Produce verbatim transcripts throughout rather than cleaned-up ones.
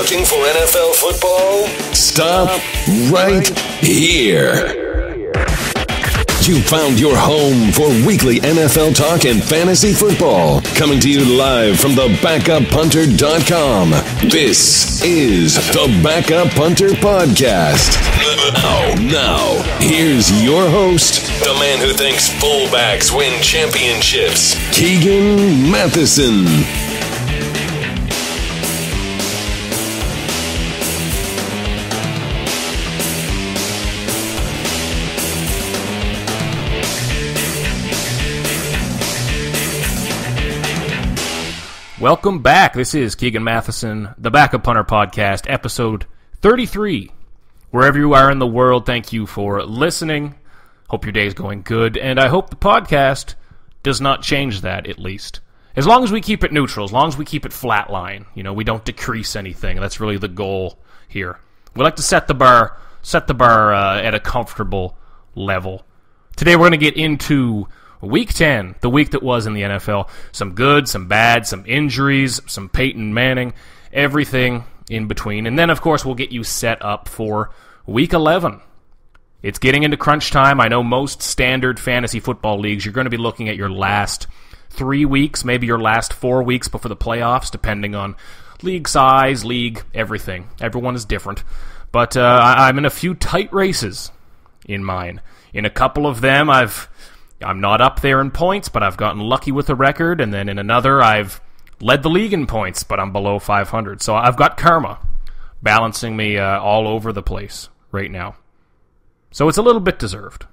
Looking for N F L football? Stop right here. You found your home for weekly N F L talk and fantasy football. Coming to you live from the backup punter dot com. This is the Backup Punter Podcast. Now, now, here's your host, the man who thinks fullbacks win championships, Keegan Matheson. Welcome back. This is Keegan Matheson, the Backup Punter Podcast, episode thirty-three. Wherever you are in the world, thank you for listening. Hope your day is going good, and I hope the podcast does not change that, at least. As long as we keep it neutral, as long as we keep it flatline, you know, we don't decrease anything. That's really the goal here. We like to set the bar, set the bar uh, at a comfortable level. Today we're going to get into Week ten, the week that was in the N F L. Some good, some bad, some injuries, some Peyton Manning, everything in between. And then, of course, we'll get you set up for Week eleven. It's getting into crunch time. I know most standard fantasy football leagues, you're going to be looking at your last three weeks, maybe your last four weeks before the playoffs, depending on league size, league, everything. Everyone is different. But uh, I'm in a few tight races in mine. In a couple of them, I've... I'm not up there in points, but I've gotten lucky with a record. And then in another, I've led the league in points, but I'm below five hundred. So I've got karma balancing me uh, all over the place right now. So it's a little bit deserved.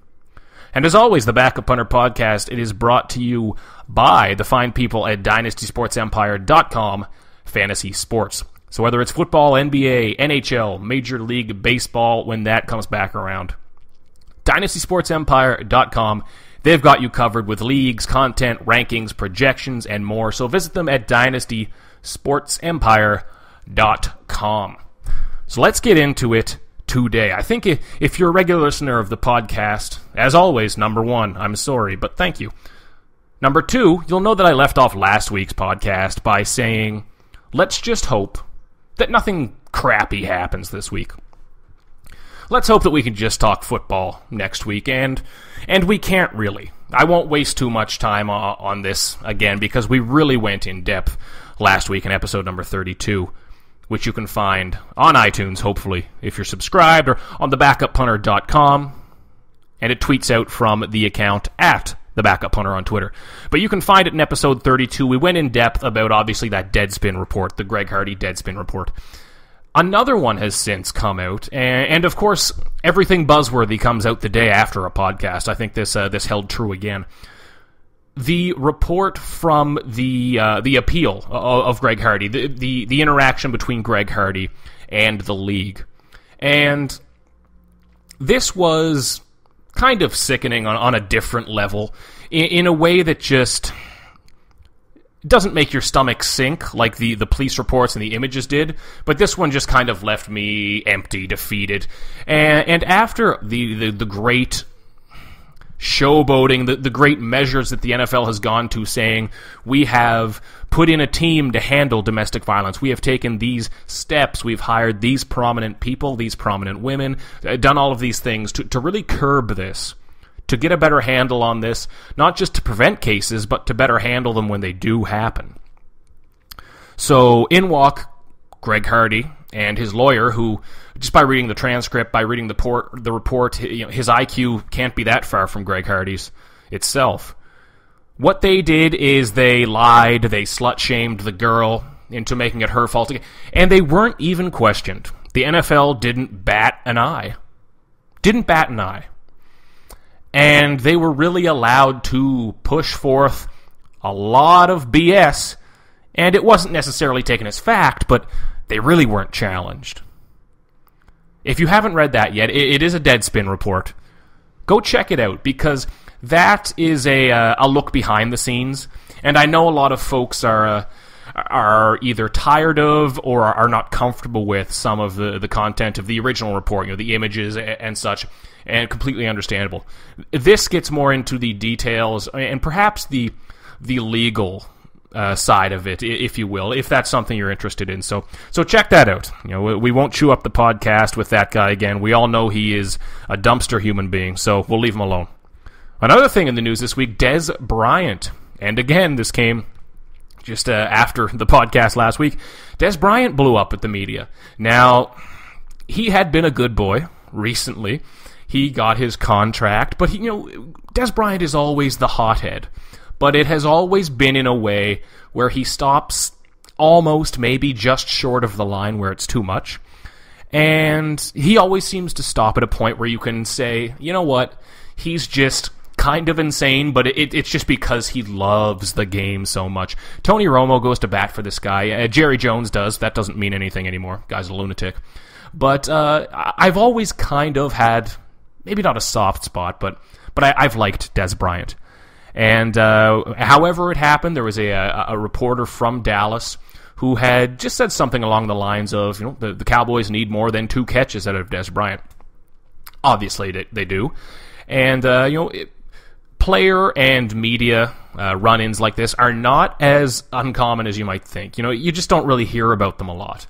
And as always, the Backup Punter Podcast, it is brought to you by the fine people at Dynasty Sports Empire dot com Fantasy Sports. So whether it's football, N B A, N H L, Major League Baseball, when that comes back around, Dynasty Sports Empire dot com. They've got you covered with leagues, content, rankings, projections, and more. So visit them at Dynasty Sports Empire dot com. So let's get into it today. I think if you're a regular listener of the podcast, as always, number one, I'm sorry, but thank you. Number two, you'll know that I left off last week's podcast by saying, let's just hope that nothing crappy happens this week. Let's hope that we can just talk football next week, and and we can't really. I won't waste too much time uh, on this again, because we really went in depth last week in episode number thirty-two, which you can find on iTunes, hopefully, if you're subscribed, or on the backup punter dot com, and it tweets out from the account at TheBackupPunter on Twitter. But you can find it in episode thirty-two. We went in depth about, obviously, that Deadspin report, the Greg Hardy Deadspin report. Another one has since come out, and of course, everything buzzworthy comes out the day after a podcast. I think this uh, this held true again. The report from the uh, the appeal of Greg Hardy, the, the the interaction between Greg Hardy and the league, and this was kind of sickening on, on a different level, in, in a way that just doesn't make your stomach sink like the, the police reports and the images did, but this one just kind of left me empty, defeated. And, and after the, the, the great showboating, the, the great measures that the N F L has gone to, saying we have put in a team to handle domestic violence, we have taken these steps, we've hired these prominent people, these prominent women, done all of these things to, to really curb this, to get a better handle on this, not just to prevent cases, but to better handle them when they do happen. So in walk Greg Hardy and his lawyer, who, just by reading the transcript, by reading the, port, the report, you know, his I Q can't be that far from Greg Hardy's itself. What they did is they lied, they slut-shamed the girl into making it her fault again, and they weren't even questioned. The N F L didn't bat an eye. Didn't bat an eye. And they were really allowed to push forth a lot of B S, and it wasn't necessarily taken as fact, but they really weren't challenged. If you haven't read that yet, it is a Deadspin report. Go check it out, because that is a, uh, a look behind the scenes, and I know a lot of folks are uh, are either tired of or are not comfortable with some of the, the content of the original report, you know, the images and such, and completely understandable. This gets more into the details and perhaps the the legal uh, side of it, if you will, if that's something you're interested in. So so check that out. You know, we won't chew up the podcast with that guy again. We all know he is a dumpster human being, so we'll leave him alone. Another thing in the news this week, Dez Bryant. And again, this came just uh, after the podcast last week. Dez Bryant blew up at the media. Now, he had been a good boy recently. He got his contract. But, he, you know, Dez Bryant is always the hothead. But it has always been in a way where he stops almost, maybe just short of the line where it's too much. And he always seems to stop at a point where you can say, you know what, he's just kind of insane, but it, it's just because he loves the game so much. Tony Romo goes to bat for this guy. Uh, Jerry Jones does. That doesn't mean anything anymore. Guy's a lunatic. But uh, I've always kind of had, maybe not a soft spot, but but I, I've liked Dez Bryant. And uh, however it happened, there was a, a, a reporter from Dallas who had just said something along the lines of, you know, the, the Cowboys need more than two catches out of Dez Bryant. Obviously, they, they do. And, uh, you know, it, player and media uh, run-ins like this are not as uncommon as you might think. You know, you just don't really hear about them a lot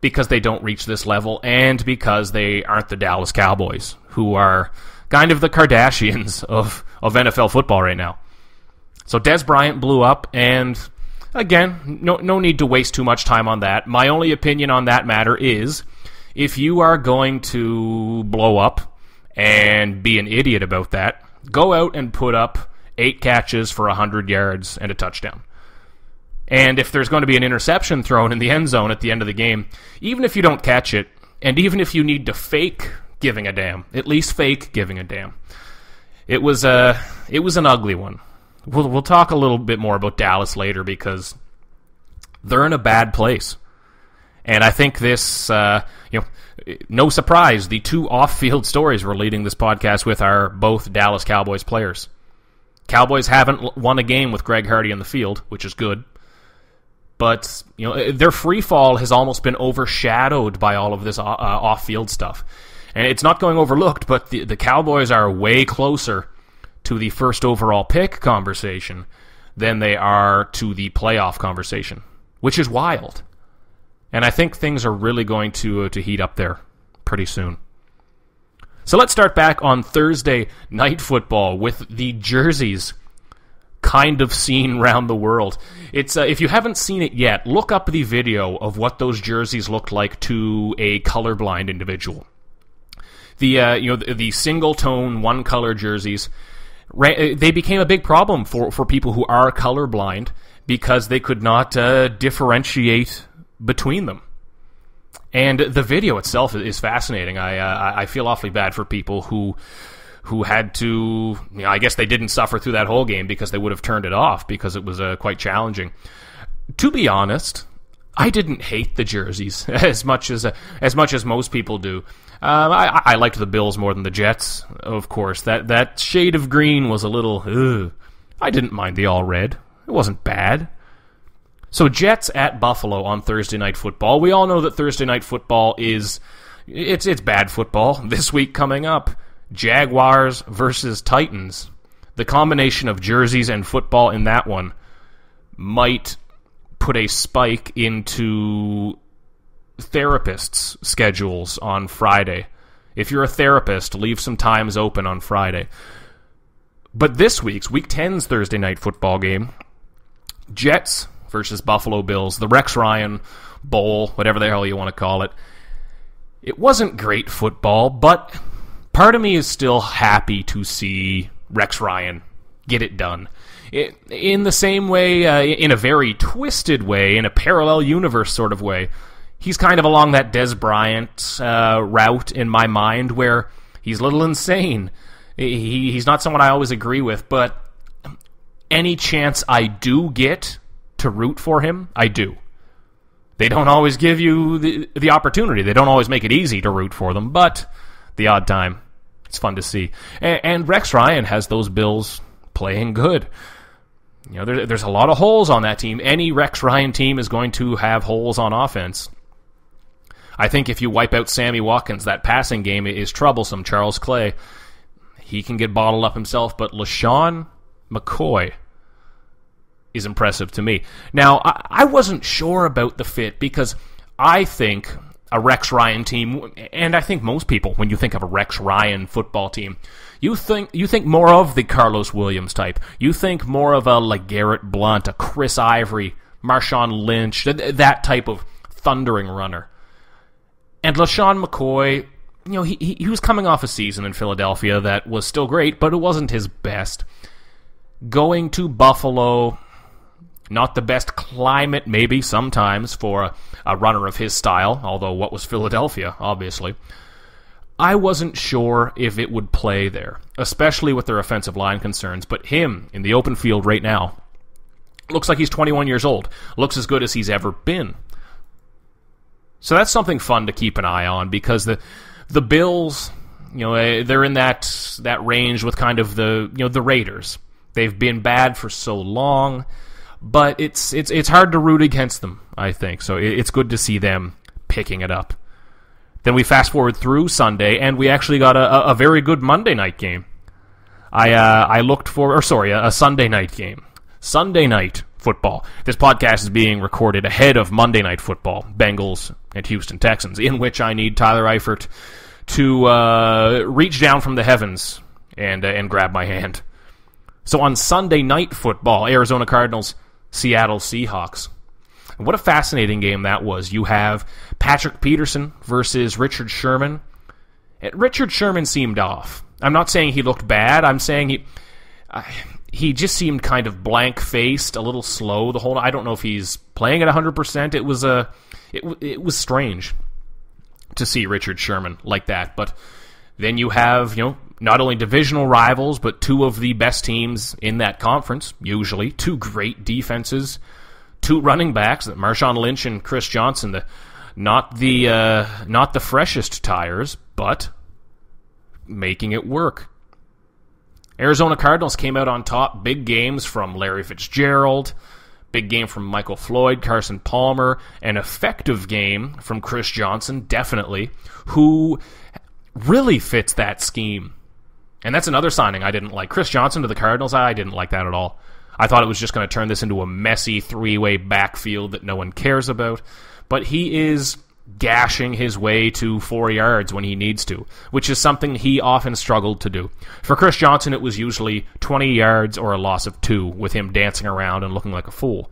because they don't reach this level and because they aren't the Dallas Cowboys, who are kind of the Kardashians of, of N F L football right now. So Dez Bryant blew up, and again, no, no need to waste too much time on that. My only opinion on that matter is if you are going to blow up and be an idiot about that, go out and put up eight catches for one hundred yards and a touchdown. And if there's going to be an interception thrown in the end zone at the end of the game, even if you don't catch it, and even if you need to fake giving a damn, at least fake giving a damn. It was a, it was an ugly one. We'll, we'll talk a little bit more about Dallas later because they're in a bad place. And I think this, uh, you know, no surprise, the two off-field stories we're leading this podcast with are both Dallas Cowboys players. Cowboys haven't won a game with Greg Hardy in the field, which is good. But, you know, their free fall has almost been overshadowed by all of this uh, off-field stuff. And it's not going overlooked, but the, the Cowboys are way closer to the first overall pick conversation than they are to the playoff conversation, which is wild. And I think things are really going to uh, to heat up there pretty soon. So let's start back on Thursday Night Football with the jerseys kind of seen round the world. It's uh, if you haven't seen it yet, look up the video of what those jerseys looked like to a colorblind individual. The uh, you know the, the single tone, one color jerseys, they became a big problem for for people who are colorblind because they could not uh, differentiate between them. And the video itself is fascinating. I uh, I feel awfully bad for people who who had to, you know, I guess they didn't suffer through that whole game because they would have turned it off because it was uh, quite challenging. To be honest, I didn't hate the jerseys as much as uh, as much as most people do. Uh, I, I liked the Bills more than the Jets, of course. That that shade of green was a little, ugh. I didn't mind the all red. It wasn't bad. So Jets at Buffalo on Thursday Night Football. We all know that Thursday Night Football is it's it's bad football. This week coming up, Jaguars versus Titans. The combination of jerseys and football in that one might put a spike into therapists' schedules on Friday. If you're a therapist, leave some times open on Friday. But this week's, Week ten's Thursday Night Football game, Jets versus Buffalo Bills, the Rex Ryan Bowl, whatever the hell you want to call it. It wasn't great football, but part of me is still happy to see Rex Ryan get it done. It, in the same way, uh, in a very twisted way, in a parallel universe sort of way, he's kind of along that Dez Bryant uh, route in my mind where he's a little insane. He, he's not someone I always agree with, but any chance I do get to root for him, I do. They don't always give you the, the opportunity. They don't always make it easy to root for them, but the odd time, it's fun to see. And, and Rex Ryan has those Bills playing good. You know, there, there's a lot of holes on that team. Any Rex Ryan team is going to have holes on offense. I think if you wipe out Sammy Watkins, that passing game is troublesome. Charles Clay, he can get bottled up himself, but LaShawn McCoy, is impressive to me. Now, I, I wasn't sure about the fit because I think a Rex Ryan team, and I think most people, when you think of a Rex Ryan football team, you think you think more of the Carlos Williams type. You think more of a LeGarrette Blount, a Chris Ivory, Marshawn Lynch, th that type of thundering runner. And LaShawn McCoy, you know, he, he was coming off a season in Philadelphia that was still great, but it wasn't his best. Going to Buffalo, not the best climate maybe sometimes for a, a runner of his style, although what was Philadelphia, obviously. I wasn't sure if it would play there, especially with their offensive line concerns, but him in the open field right now looks like he's twenty-one years old, looks as good as he's ever been. So that's something fun to keep an eye on because the the Bills, you know, they're in that that range with kind of the, you know, the Raiders. They've been bad for so long, but it's it's it's hard to root against them, I think. So it's good to see them picking it up. Then we fast forward through Sunday, and we actually got a, a very good Monday night game. I uh, I looked for, or sorry, a, a Sunday night game. Sunday night football. This podcast is being recorded ahead of Monday night football, Bengals and Houston Texans, in which I need Tyler Eifert to uh, reach down from the heavens and uh, and grab my hand. So on Sunday night football, Arizona Cardinals, Seattle Seahawks. And what a fascinating game that was. You have Patrick Peterson versus Richard Sherman. And Richard Sherman seemed off. I'm not saying he looked bad. I'm saying he I, he just seemed kind of blank-faced, a little slow. The whole I don't know if he's playing at one hundred percent. It was a it it was strange to see Richard Sherman like that, but then you have, you know, not only divisional rivals, but two of the best teams in that conference, usually. Two great defenses, two running backs, Marshawn Lynch and Chris Johnson, the, not, the, uh, not the freshest tires, but making it work. Arizona Cardinals came out on top. Big games from Larry Fitzgerald, big game from Michael Floyd, Carson Palmer, an effective game from Chris Johnson, definitely, who really fits that scheme. And that's another signing I didn't like. Chris Johnson to the Cardinals, I didn't like that at all. I thought it was just going to turn this into a messy three-way backfield that no one cares about. But he is gashing his way to four yards when he needs to, which is something he often struggled to do. For Chris Johnson, it was usually twenty yards or a loss of two, with him dancing around and looking like a fool.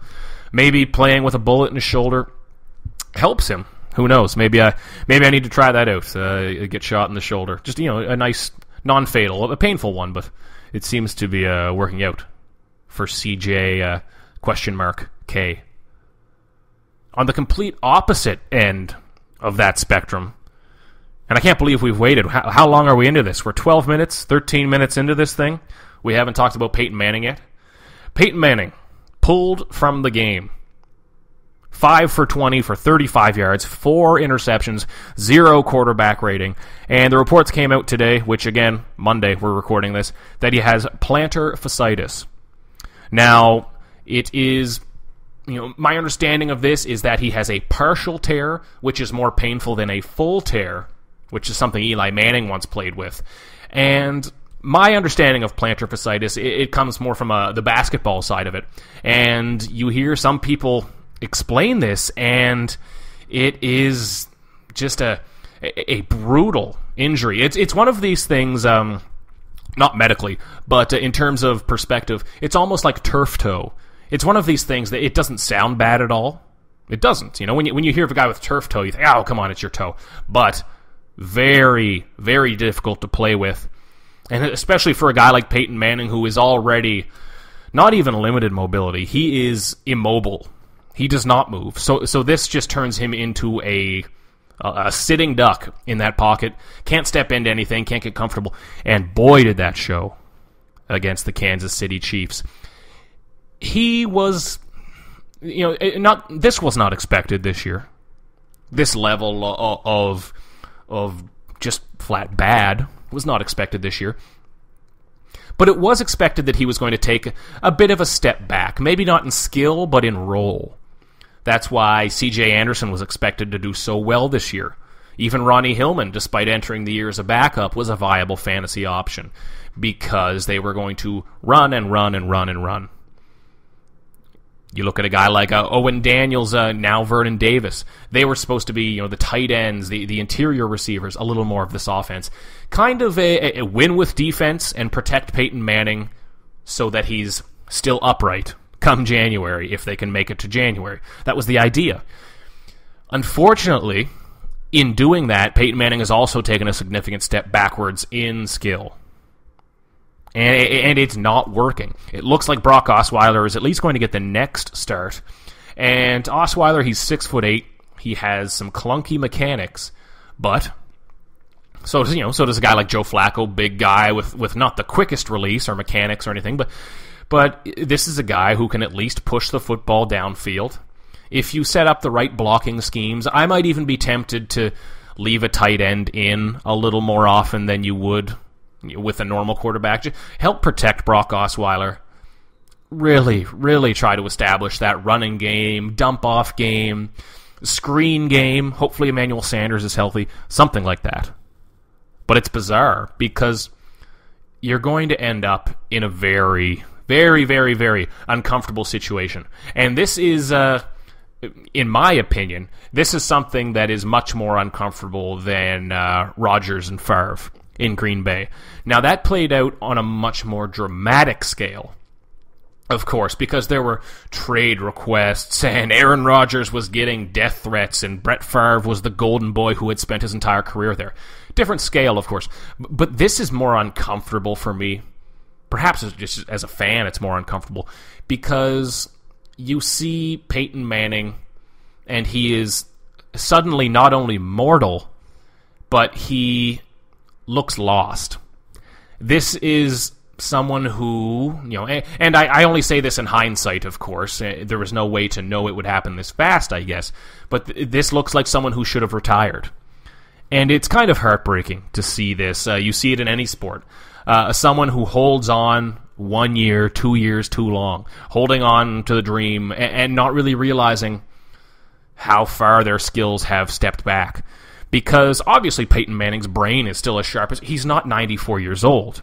Maybe playing with a bullet in his shoulder helps him. Who knows? Maybe I maybe I need to try that out. Uh, get shot in the shoulder. Just, you know, a nice non-fatal, a painful one, but it seems to be uh, working out for C J uh, question mark K. On the complete opposite end of that spectrum, and I can't believe we've waited. How, how long are we into this? We're twelve minutes, thirteen minutes into this thing. We haven't talked about Peyton Manning yet. Peyton Manning pulled from the game. five for twenty for thirty-five yards, four interceptions, zero quarterback rating. And the reports came out today, which again, Monday, we're recording this, that he has plantar fasciitis. Now, it is, you know, my understanding of this is that he has a partial tear, which is more painful than a full tear, which is something Eli Manning once played with. And my understanding of plantar fasciitis, it, it comes more from uh, the basketball side of it. And you hear some people explain this, and it is just a a brutal injury. It's it's one of these things, um, not medically, but in terms of perspective, it's almost like turf toe. It's one of these things that it doesn't sound bad at all. It doesn't. You know, when you when you hear of a guy with turf toe, you think, oh, come on, it's your toe. But very, very difficult to play with, and especially for a guy like Peyton Manning, who is already not even limited mobility. He is immobile. He does not move. So so this just turns him into a, a sitting duck in that pocket. Can't step into anything, can't get comfortable. And boy, did that show against the Kansas City Chiefs. He was, you know, not this was not expected this year. This level of, of just flat bad was not expected this year. But it was expected that he was going to take a bit of a step back. Maybe not in skill, but in role. That's why C J Anderson was expected to do so well this year. Even Ronnie Hillman, despite entering the year as a backup, was a viable fantasy option because they were going to run and run and run and run. You look at a guy like uh, Owen Daniels, uh, now Vernon Davis. They were supposed to be, you know, the tight ends, the, the interior receivers, a little more of this offense. Kind of a, a win with defense and protect Peyton Manning so that he's still upright come January, if they can make it to January. That was the idea. Unfortunately, in doing that, Peyton Manning has also taken a significant step backwards in skill. And it's not working. It looks like Brock Osweiler is at least going to get the next start. And Osweiler, he's six foot eight. He has some clunky mechanics, but so does, you know, so does a guy like Joe Flacco, big guy with with not the quickest release or mechanics or anything, but but this is a guy who can at least push the football downfield. If you set up the right blocking schemes, I might even be tempted to leave a tight end in a little more often than you would with a normal quarterback. Just help protect Brock Osweiler. Really, really try to establish that running game, dump-off game, screen game. Hopefully Emmanuel Sanders is healthy, something like that. But it's bizarre because you're going to end up in a very, very, very, very uncomfortable situation. And this is, uh, in my opinion, this is something that is much more uncomfortable than uh, Rodgers and Favre in Green Bay. Now, that played out on a much more dramatic scale, of course, because there were trade requests, and Aaron Rodgers was getting death threats, and Brett Favre was the golden boy who had spent his entire career there. Different scale, of course. But this is more uncomfortable for me. Perhaps just as a fan, it's more uncomfortable, because you see Peyton Manning, and he is suddenly not only mortal, but he looks lost. This is someone who, you know, and I, I only say this in hindsight, of course. There was no way to know it would happen this fast, I guess. But th this looks like someone who should have retired. And it's kind of heartbreaking to see this. Uh, you see it in any sport. Uh, someone who holds on one year, two years too long, holding on to the dream and, and not really realizing how far their skills have stepped back. Because, obviously, Peyton Manning's brain is still as sharp as... He's not ninety-four years old.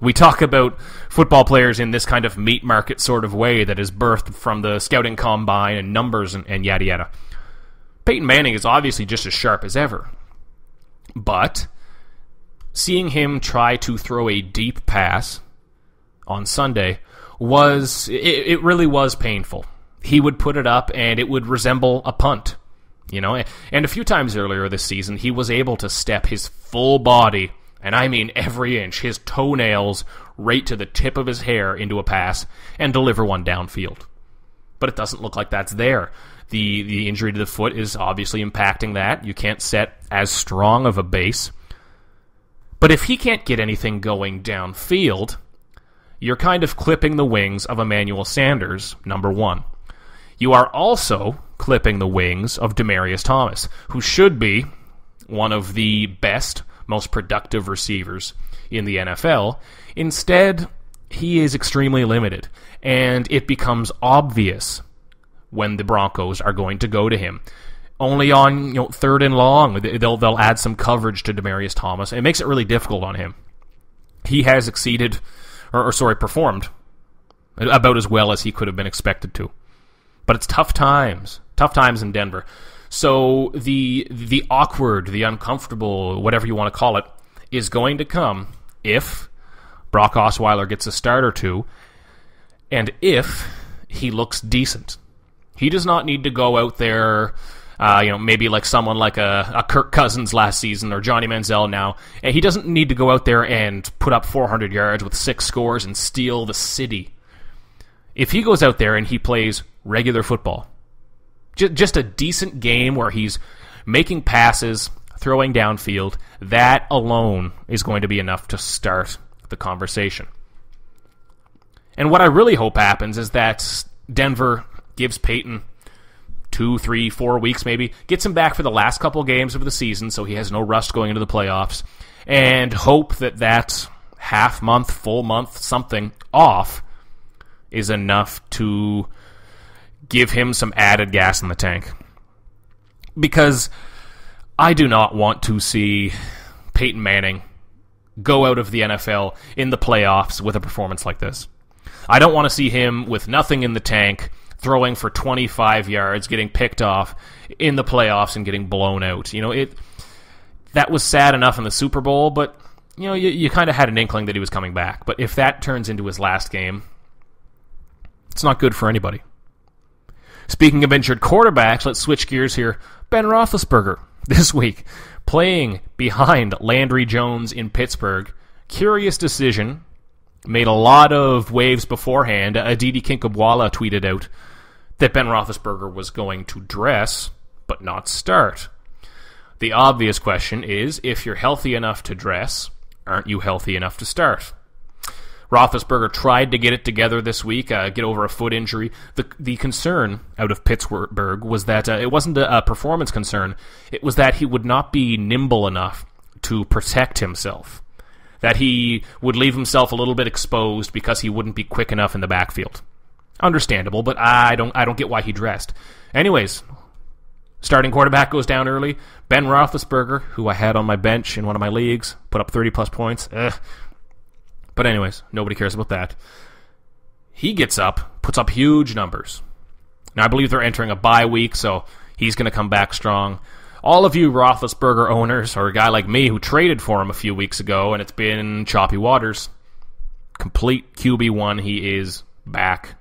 We talk about football players in this kind of meat market sort of way that is birthed from the scouting combine and numbers and, and yada yada. Peyton Manning is obviously just as sharp as ever. But seeing him try to throw a deep pass on Sunday was... It, it really was painful. He would put it up and it would resemble a punt. You know, and a few times earlier this season, he was able to step his full body, and I mean every inch, his toenails right to the tip of his hair into a pass and deliver one downfield. But it doesn't look like that's there. The, the injury to the foot is obviously impacting that. You can't set as strong of a base. But if he can't get anything going downfield, you're kind of clipping the wings of Emmanuel Sanders, number one. You are also clipping the wings of Demaryius Thomas, who should be one of the best, most productive receivers in the N F L. Instead, he is extremely limited, and it becomes obvious when the Broncos are going to go to him. Only on, you know, third and long, they'll, they'll add some coverage to Demaryius Thomas. It makes it really difficult on him. He has exceeded, or, or sorry, performed about as well as he could have been expected to. But it's tough times, tough times in Denver. So the the awkward, the uncomfortable, whatever you want to call it, is going to come if Brock Osweiler gets a start or two and if he looks decent. He does not need to go out there, uh, you know, maybe like someone like a, a Kirk Cousins last season or Johnny Manziel now. And he doesn't need to go out there and put up four hundred yards with six scores and steal the city. If he goes out there and he plays regular football, just a decent game where he's making passes, throwing downfield, that alone is going to be enough to start the conversation. And what I really hope happens is that Denver gives Peyton two, three, four weeks maybe, gets him back for the last couple games of the season so he has no rust going into the playoffs, and hope that that half month, full month, something off is enough to give him some added gas in the tank. Because I do not want to see Peyton Manning go out of the N F L in the playoffs with a performance like this. I don't want to see him with nothing in the tank, throwing for twenty-five yards, getting picked off in the playoffs and getting blown out. You know, it that was sad enough in the Super Bowl, but you know, you, you kind of had an inkling that he was coming back. But if that turns into his last game, it's not good for anybody. Speaking of injured quarterbacks, let's switch gears here. Ben Roethlisberger this week playing behind Landry Jones in Pittsburgh. Curious decision. Made a lot of waves beforehand. Aditi Kinkabwala tweeted out that Ben Roethlisberger was going to dress, but not start. The obvious question is, if you're healthy enough to dress, aren't you healthy enough to start? Roethlisberger tried to get it together this week, uh, get over a foot injury. The, the concern out of Pittsburgh was that uh, it wasn't a, a performance concern. It was that he would not be nimble enough to protect himself, that he would leave himself a little bit exposed because he wouldn't be quick enough in the backfield. Understandable, but I don't I don't get why he dressed. Anyways, starting quarterback goes down early. Ben Roethlisberger, who I had on my bench in one of my leagues, put up thirty plus points. Ugh. But anyways, nobody cares about that. He gets up, puts up huge numbers. Now, I believe they're entering a bye week, so he's going to come back strong. All of you Roethlisberger owners, or a guy like me who traded for him a few weeks ago, and it's been choppy waters, complete Q B one, he is back,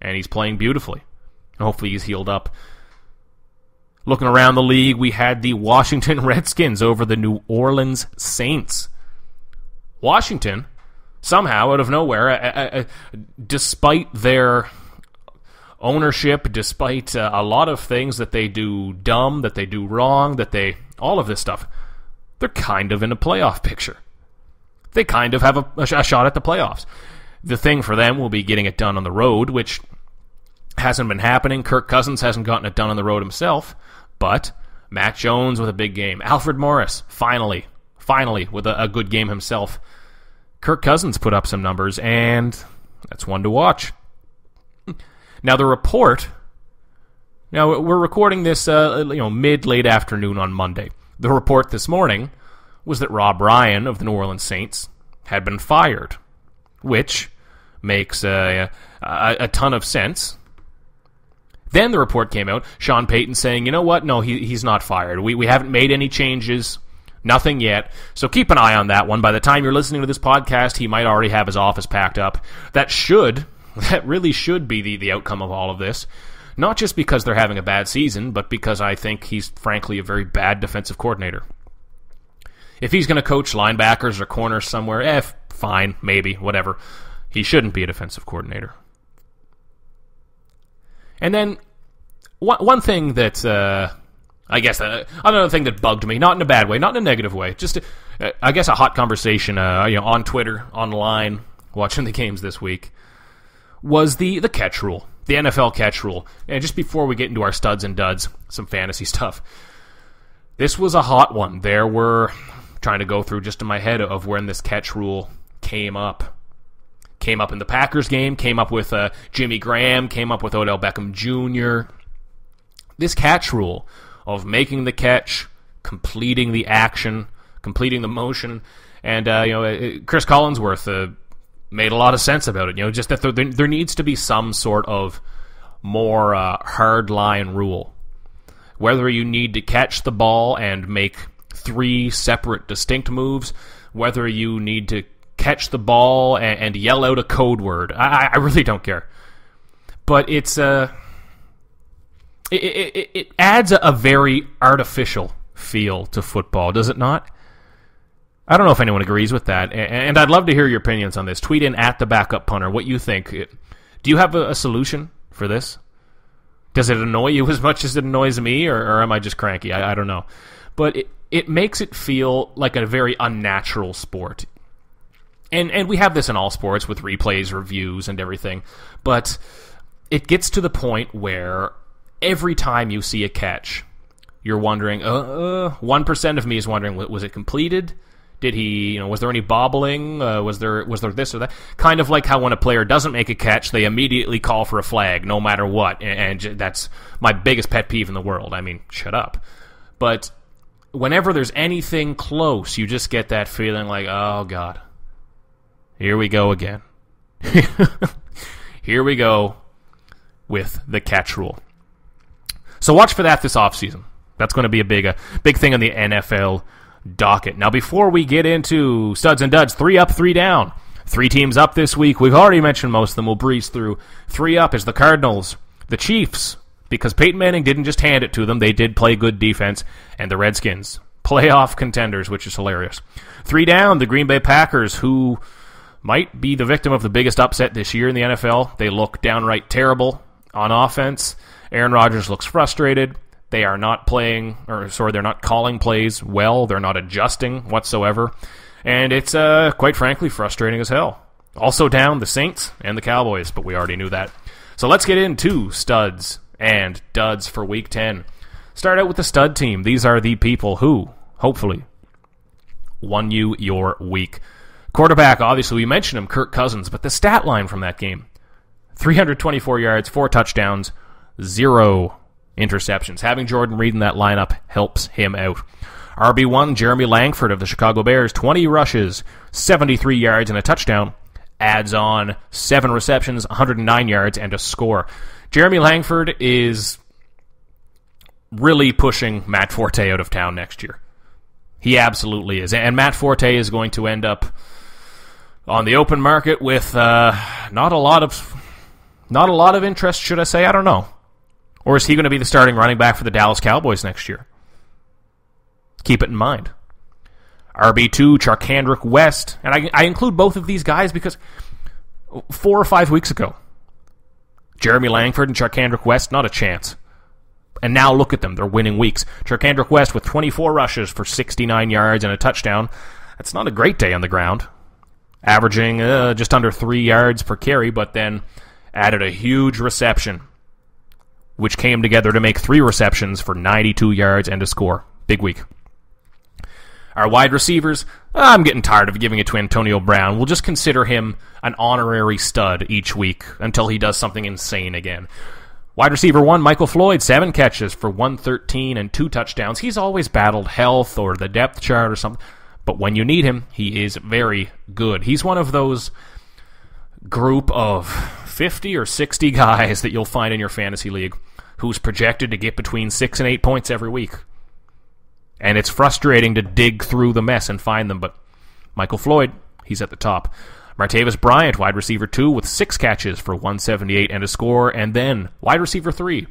and he's playing beautifully. And hopefully he's healed up. Looking around the league, we had the Washington Redskins over the New Orleans Saints. Washington, somehow, out of nowhere, uh, uh, despite their ownership, despite uh, a lot of things that they do dumb, that they do wrong, that they, all of this stuff, they're kind of in a playoff picture. They kind of have a, a shot at the playoffs. The thing for them will be getting it done on the road, which hasn't been happening. Kirk Cousins hasn't gotten it done on the road himself, but Matt Jones with a big game. Alfred Morris, finally, finally with a, a good game himself. Kirk Cousins put up some numbers, and that's one to watch. Now, the report, now we're recording this uh, you know, mid-late afternoon on Monday. The report this morning was that Rob Ryan of the New Orleans Saints had been fired, which makes uh, a, a ton of sense. Then the report came out, Sean Payton saying, you know what, no, he, he's not fired. We, we haven't made any changes, nothing yet. So keep an eye on that one. By the time you're listening to this podcast, he might already have his office packed up. That should... That really should be the, the outcome of all of this. Not just because they're having a bad season, but because I think he's, frankly, a very bad defensive coordinator. If he's going to coach linebackers or corners somewhere, eh, fine, maybe, whatever. He shouldn't be a defensive coordinator. And then, one, one thing that, uh, I guess, uh, another thing that bugged me, not in a bad way, not in a negative way, just, uh, I guess, a hot conversation uh, you know, on Twitter, online, watching the games this week, was the, the catch rule, the N F L catch rule. And just before we get into our studs and duds, some fantasy stuff. This was a hot one. There were, I'm trying to go through just in my head of when this catch rule came up. Came up in the Packers game, came up with uh, Jimmy Graham, came up with Odell Beckham Junior This catch rule of making the catch, completing the action, completing the motion, and uh, you know, Chris Collinsworth, uh, made a lot of sense about it, you know, just that there, there needs to be some sort of more uh, hard-line rule. Whether you need to catch the ball and make three separate distinct moves, whether you need to catch the ball and, and yell out a code word, I, I really don't care. But it's uh, it, it, it adds a very artificial feel to football, does it not? I don't know if anyone agrees with that, and I'd love to hear your opinions on this. Tweet in at TheBackupPunter what you think. Do you have a solution for this? Does it annoy you as much as it annoys me, or, or am I just cranky? I, I don't know. But it, it makes it feel like a very unnatural sport. And, and we have this in all sports with replays, reviews, and everything. But it gets to the point where every time you see a catch, you're wondering, uh, one percent of me is wondering, was it completed? Did he, you know, was there any bobbling? Uh, was there was there this or that? Kind of like how when a player doesn't make a catch, they immediately call for a flag, no matter what. And, and that's my biggest pet peeve in the world. I mean, shut up. But whenever there's anything close, you just get that feeling like, oh, God, here we go again. Here we go with the catch rule. So watch for that this offseason. That's going to be a big, a big thing on the N F L docket. Now, before we get into studs and duds, three up, three down. Three teams up this week. We've already mentioned most of them. We'll breeze through. Three up is the Cardinals, the Chiefs, because Peyton Manning didn't just hand it to them. They did play good defense, and the Redskins, playoff contenders, which is hilarious. Three down, the Green Bay Packers, who might be the victim of the biggest upset this year in the N F L. They look downright terrible on offense. Aaron Rodgers looks frustrated. They are not playing, or sorry, they're not calling plays well. They're not adjusting whatsoever. And it's, uh, quite frankly, frustrating as hell. Also down, the Saints and the Cowboys, but we already knew that. So let's get into studs and duds for Week ten. Start out with the stud team. These are the people who, hopefully, won you your week. Quarterback, obviously, we mentioned him, Kirk Cousins, but the stat line from that game, three hundred twenty-four yards, four touchdowns, zero interceptions. Having Jordan Reed in that lineup helps him out. R B one, Jeremy Langford of the Chicago Bears, twenty rushes, seventy-three yards, and a touchdown. Adds on seven receptions, one hundred nine yards, and a score. Jeremy Langford is really pushing Matt Forte out of town next year. He absolutely is. And Matt Forte is going to end up on the open market with uh, not a lot of not a lot of interest, should I say? I don't know. Or is he going to be the starting running back for the Dallas Cowboys next year? Keep it in mind. R B two, Charkandrick West. And I, I include both of these guys because four or five weeks ago, Jeremy Langford and Charkandrick West, not a chance. And now look at them. They're winning weeks. Charkandrick West with twenty-four rushes for sixty-nine yards and a touchdown. That's not a great day on the ground. Averaging uh, just under three yards per carry, but then added a huge reception, which came together to make three receptions for ninety-two yards and a score. Big week. Our wide receivers, I'm getting tired of giving it to Antonio Brown. We'll just consider him an honorary stud each week until he does something insane again. Wide receiver one, Michael Floyd, seven catches for one thirteen and two touchdowns. He's always battled health or the depth chart or something, but when you need him, he is very good. He's one of those group of fifty or sixty guys that you'll find in your fantasy league who's projected to get between six and eight points every week. And it's frustrating to dig through the mess and find them, but Michael Floyd, he's at the top. Martellus Bryant, wide receiver two, with six catches for one seventy-eight and a score, and then wide receiver three,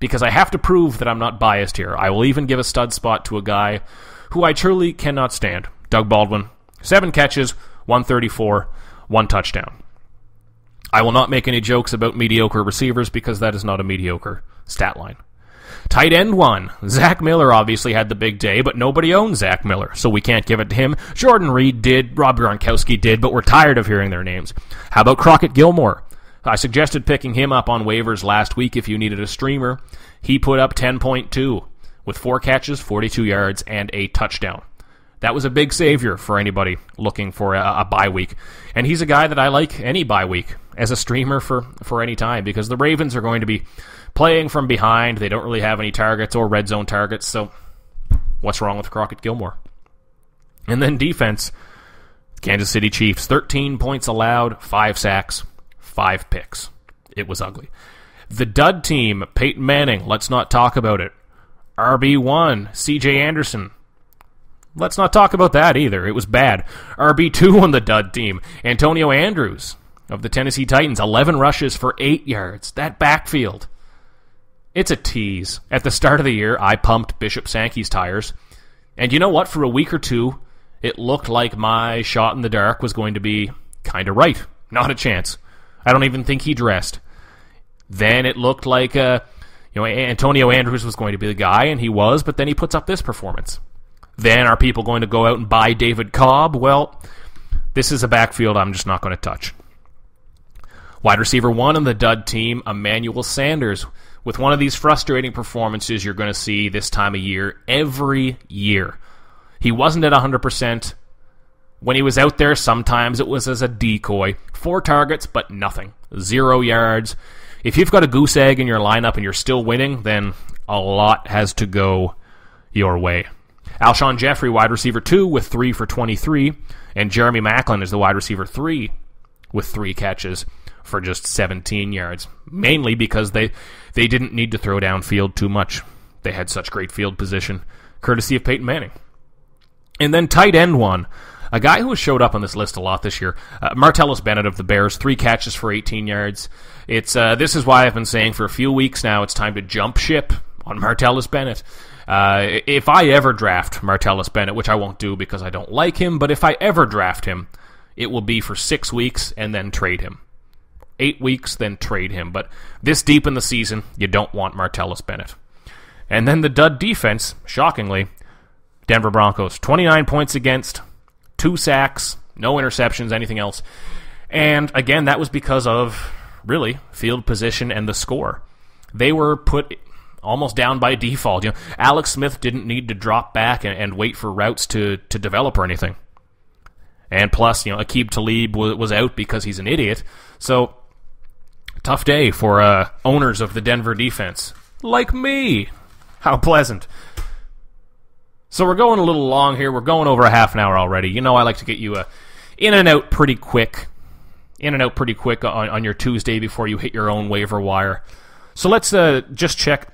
because I have to prove that I'm not biased here. I will even give a stud spot to a guy who I truly cannot stand, Doug Baldwin. Seven catches, one thirty-four, one touchdown. I will not make any jokes about mediocre receivers because that is not a mediocre stat line. Tight end one, Zach Miller obviously had the big day, but nobody owns Zach Miller, so we can't give it to him. Jordan Reed did, Rob Gronkowski did, but we're tired of hearing their names. How about Crockett Gilmore? I suggested picking him up on waivers last week if you needed a streamer. He put up ten point two with four catches, forty-two yards, and a touchdown. That was a big savior for anybody looking for a, a bye week. And he's a guy that I like any bye week as a streamer for, for any time because the Ravens are going to be playing from behind. They don't really have any targets or red zone targets, so what's wrong with Crockett Gilmore? And then defense, Kansas City Chiefs, thirteen points allowed, five sacks, five picks. It was ugly. The dud team, Peyton Manning, let's not talk about it. R B one, C J. Anderson. Let's not talk about that either. It was bad. R B two on the dud team. Antonio Andrews of the Tennessee Titans. eleven rushes for eight yards. That backfield. It's a tease. At the start of the year, I pumped Bishop Sankey's tires. And you know what? For a week or two, it looked like my shot in the dark was going to be kind of right. Not a chance. I don't even think he dressed. Then it looked like uh, you know, Antonio Andrews was going to be the guy, and he was, but then he puts up this performance. Then are people going to go out and buy David Cobb? Well, this is a backfield I'm just not going to touch. Wide receiver one on the dud team, Emmanuel Sanders. With one of these frustrating performances you're going to see this time of year, every year. He wasn't at one hundred percent. When he was out there, sometimes it was as a decoy. Four targets, but nothing. Zero yards. If you've got a goose egg in your lineup and you're still winning, then a lot has to go your way. Alshon Jeffrey, wide receiver two, with three for twenty-three. And Jeremy Maclin is the wide receiver three with three catches for just seventeen yards, mainly because they, they didn't need to throw downfield too much. They had such great field position, courtesy of Peyton Manning. And then tight end one, a guy who has showed up on this list a lot this year, uh, Martellus Bennett of the Bears, three catches for eighteen yards. It's uh, this is why I've been saying for a few weeks now it's time to jump ship on Martellus Bennett. Uh, if I ever draft Martellus Bennett, which I won't do because I don't like him, but if I ever draft him, it will be for six weeks and then trade him. Eight weeks, then trade him. But this deep in the season, you don't want Martellus Bennett. And then the dud defense, shockingly, Denver Broncos. twenty-nine points against, two sacks, no interceptions, anything else. And again, that was because of, really, field position and the score. They were put almost down by default. You know, Alex Smith didn't need to drop back and, and wait for routes to, to develop or anything. And plus, you know, Aqib Talib was, was out because he's an idiot. So, tough day for uh, owners of the Denver defense. Like me. How pleasant. So we're going a little long here. We're going over a half an hour already. You know I like to get you uh, in and out pretty quick. In and out pretty quick on, on your Tuesday before you hit your own waiver wire. So let's uh, just check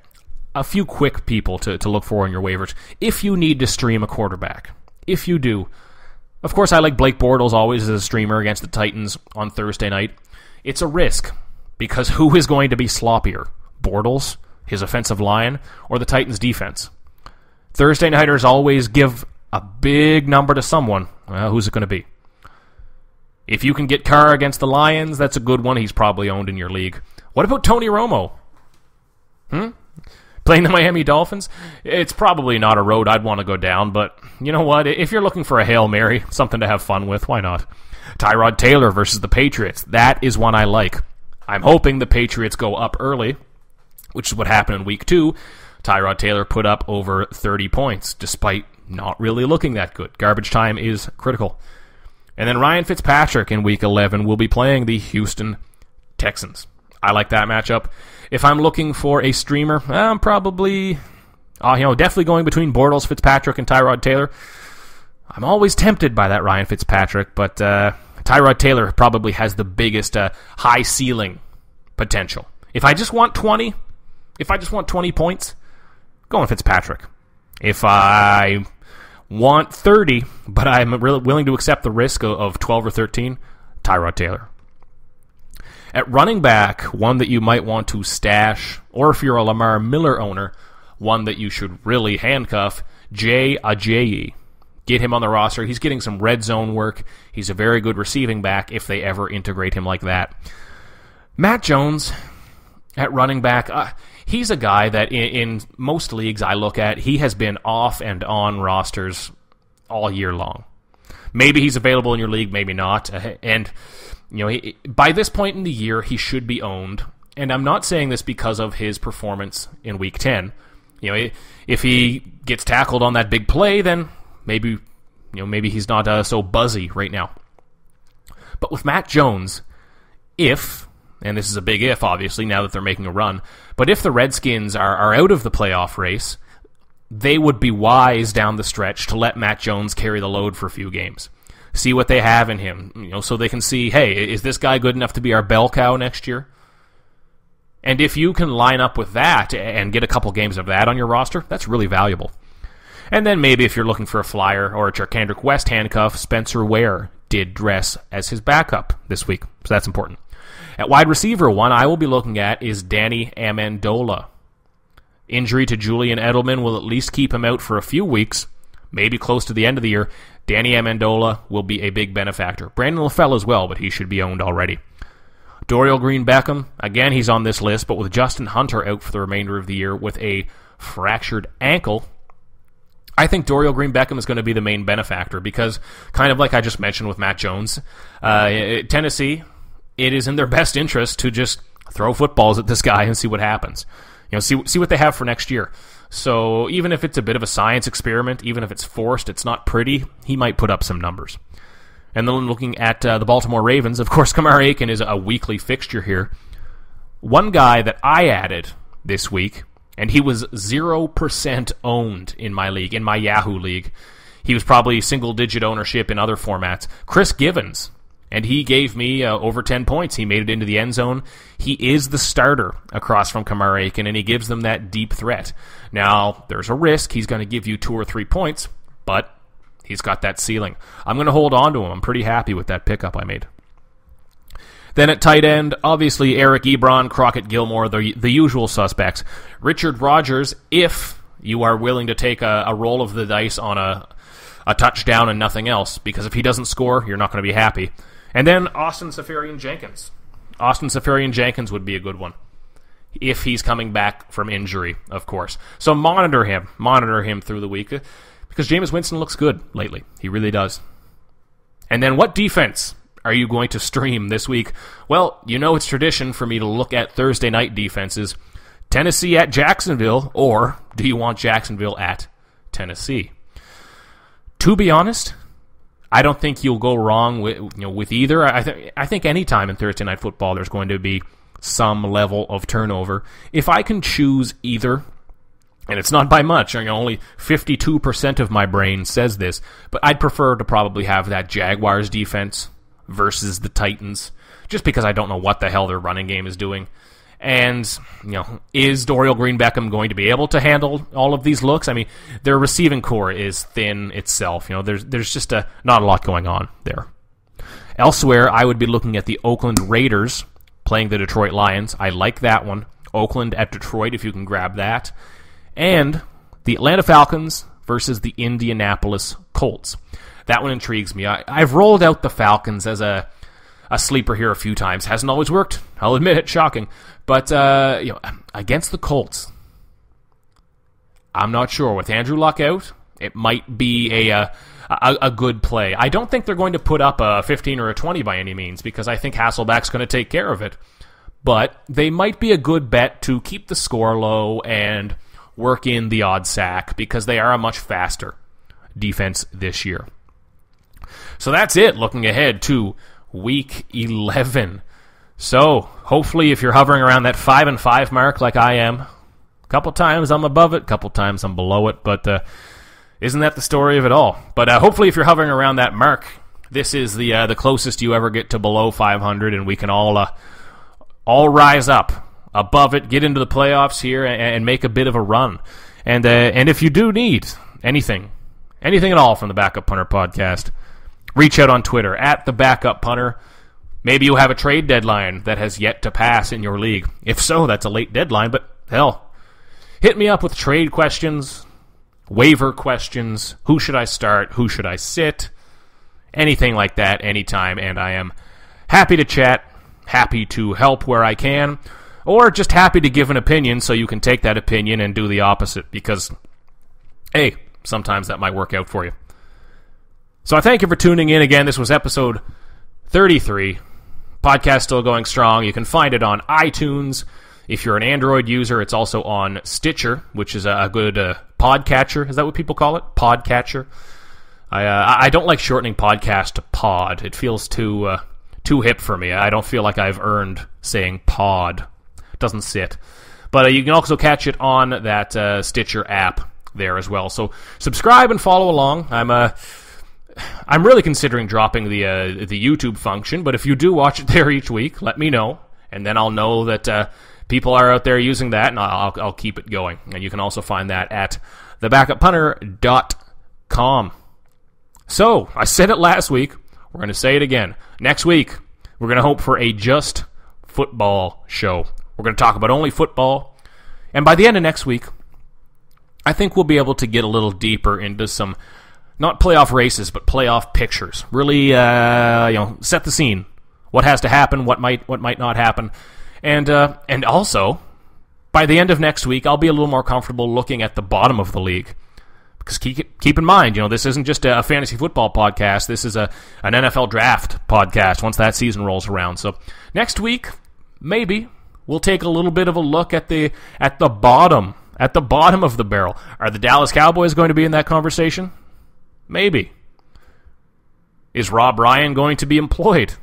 a few quick people to, to look for on your waivers. If you need to stream a quarterback, if you do. Of course, I like Blake Bortles always as a streamer against the Titans on Thursday night. It's a risk because who is going to be sloppier? Bortles, his offensive line, or the Titans' defense? Thursday nighters always give a big number to someone. Well, who's it going to be? If you can get Carr against the Lions, that's a good one. He's probably owned in your league. What about Tony Romo? Hmm? Playing the Miami Dolphins? It's probably not a road I'd want to go down, but you know what? If you're looking for a Hail Mary, something to have fun with, why not? Tyrod Taylor versus the Patriots. That is one I like. I'm hoping the Patriots go up early, which is what happened in week two. Tyrod Taylor put up over thirty points, despite not really looking that good. Garbage time is critical. And then Ryan Fitzpatrick in week eleven will be playing the Houston Texans. I like that matchup. If I'm looking for a streamer, I'm probably, uh, you know, definitely going between Bortles, Fitzpatrick, and Tyrod Taylor. I'm always tempted by that Ryan Fitzpatrick, but uh, Tyrod Taylor probably has the biggest uh, high ceiling potential. If I just want twenty... If I just want twenty points, go on Fitzpatrick. If I want thirty, but I'm really willing to accept the risk of twelve or thirteen, Tyrod Taylor. At running back, one that you might want to stash, or if you're a Lamar Miller owner, one that you should really handcuff, Jay Ajayi. Get him on the roster. He's getting some red zone work. He's a very good receiving back if they ever integrate him like that. Matt Jones at running back. Uh, He's a guy that in, in most leagues I look at, he has been off and on rosters all year long. Maybe he's available in your league, maybe not. And you know, he, by this point in the year, he should be owned. And I'm not saying this because of his performance in week ten. You know, if he gets tackled on that big play, then maybe you know maybe he's not uh, so buzzy right now. But with Matt Jones, if and this is a big if, obviously, now that they're making a run. But if the Redskins are, are out of the playoff race, they would be wise down the stretch to let Matt Jones carry the load for a few games. See what they have in him, you know, so they can see, hey, is this guy good enough to be our bell cow next year? And if you can line up with that and get a couple games of that on your roster, that's really valuable. And then maybe if you're looking for a flyer or a Charkandrick West handcuff, Spencer Ware did dress as his backup this week, so that's important. At wide receiver, one I will be looking at is Danny Amendola. Injury to Julian Edelman will at least keep him out for a few weeks, maybe close to the end of the year. Danny Amendola will be a big benefactor. Brandon LaFell as well, but he should be owned already. Dorial Green-Beckham, again, he's on this list, but with Justin Hunter out for the remainder of the year with a fractured ankle, I think Dorial Green-Beckham is going to be the main benefactor because, kind of like I just mentioned with Matt Jones, uh, Tennessee... It is in their best interest to just throw footballs at this guy and see what happens. You know, see see what they have for next year. So even if it's a bit of a science experiment, even if it's forced, it's not pretty, he might put up some numbers. And then looking at uh, the Baltimore Ravens, of course, Kamar Aiken is a weekly fixture here. One guy that I added this week, and he was zero percent owned in my league, in my Yahoo league. He was probably single-digit ownership in other formats. Chris Givens And he gave me uh, over ten points. He made it into the end zone. He is the starter across from Kamar Aiken, and he gives them that deep threat. Now, there's a risk he's going to give you two or three points, but he's got that ceiling. I'm going to hold on to him. I'm pretty happy with that pickup I made. Then at tight end, obviously Eric Ebron, Crockett Gilmore, the, the usual suspects. Richard Rodgers, if you are willing to take a, a roll of the dice on a, a touchdown and nothing else, because if he doesn't score, you're not going to be happy. And then Austin Seferian-Jenkins. Austin Seferian-Jenkins would be a good one, if he's coming back from injury, of course. So monitor him. Monitor him through the week, because Jameis Winston looks good lately. He really does. And then what defense are you going to stream this week? Well, you know it's tradition for me to look at Thursday night defenses. Tennessee at Jacksonville, or do you want Jacksonville at Tennessee? To be honest, I don't think you'll go wrong with, you know, with either. I think I think any time in Thursday Night Football there's going to be some level of turnover. If I can choose either, and it's not by much, I mean, only fifty-two percent of my brain says this, but I'd prefer to probably have that Jaguars defense versus the Titans, just because I don't know what the hell their running game is doing. And, you know, is Dorial Green-Beckham going to be able to handle all of these looks? I mean, their receiving core is thin itself. You know, there's there's just a, not a lot going on there. Elsewhere, I would be looking at the Oakland Raiders playing the Detroit Lions. I like that one. Oakland at Detroit, if you can grab that. And the Atlanta Falcons versus the Indianapolis Colts. That one intrigues me. I, I've rolled out the Falcons as a A sleeper here a few times. Hasn't always worked. I'll admit it. Shocking. But uh, you know, against the Colts, I'm not sure. With Andrew Luck out, it might be a, a, a good play. I don't think they're going to put up a fifteen or a twenty by any means, because I think Hasselback's going to take care of it. But they might be a good bet to keep the score low and work in the odd sack, because they are a much faster defense this year. So that's it. Looking ahead to Week eleven. So, hopefully if you're hovering around that five and five mark like I am, a couple times I'm above it, a couple times I'm below it, but uh, isn't that the story of it all? But uh, hopefully if you're hovering around that mark, this is the uh, the closest you ever get to below five hundred, and we can all, uh, all rise up above it, get into the playoffs here, and, and make a bit of a run. And, uh, and if you do need anything, anything at all from the Backup Punter Podcast, reach out on Twitter, at TheBackupPunter. Maybe you'll have a trade deadline that has yet to pass in your league. If so, that's a late deadline, but hell, hit me up with trade questions, waiver questions, who should I start, who should I sit, anything like that, anytime, and I am happy to chat, happy to help where I can, or just happy to give an opinion so you can take that opinion and do the opposite, because, hey, sometimes that might work out for you. So I thank you for tuning in again. This was episode thirty-three. Podcast still going strong. You can find it on iTunes. If you're an Android user, it's also on Stitcher, which is a good uh, podcatcher. Is that what people call it? Podcatcher. I uh, I don't like shortening podcast to pod. It feels too uh, too hip for me. I don't feel like I've earned saying pod. It doesn't sit. But uh, you can also catch it on that uh, Stitcher app there as well. So subscribe and follow along. I'm a uh, I'm really considering dropping the uh, the YouTube function, but if you do watch it there each week, let me know, and then I'll know that uh, people are out there using that, and I'll, I'll keep it going. And you can also find that at the backup punter dot com. So, I said it last week. We're going to say it again. Next week, we're going to hope for a just football show. We're going to talk about only football, and by the end of next week, I think we'll be able to get a little deeper into some not playoff races, but playoff pictures. Really, uh, you know, set the scene. What has to happen? What might? What might not happen? And uh, and also, by the end of next week, I'll be a little more comfortable looking at the bottom of the league. Because keep keep in mind, you know, this isn't just a fantasy football podcast. This is a an N F L draft podcast. Once that season rolls around, so next week maybe we'll take a little bit of a look at the at the bottom at the bottom of the barrel. Are the Dallas Cowboys going to be in that conversation? Maybe. Is Rob Ryan going to be employed?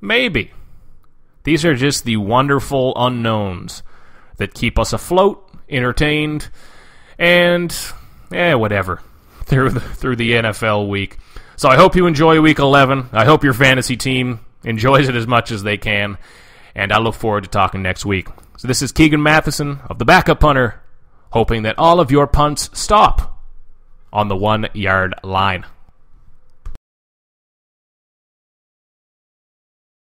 Maybe. These are just the wonderful unknowns that keep us afloat, entertained, and eh, whatever. through the, through the N F L week. So I hope you enjoy Week eleven. I hope your fantasy team enjoys it as much as they can, and I look forward to talking next week. So this is Keegan Matheson of The Backup Punter, hoping that all of your punts stop on the one-yard line.